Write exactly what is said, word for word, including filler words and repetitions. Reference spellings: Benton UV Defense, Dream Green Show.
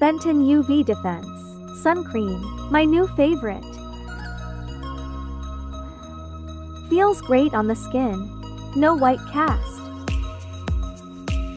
Benton U V Defense Sun Cream, my new favorite. Feels great on the skin. No white cast.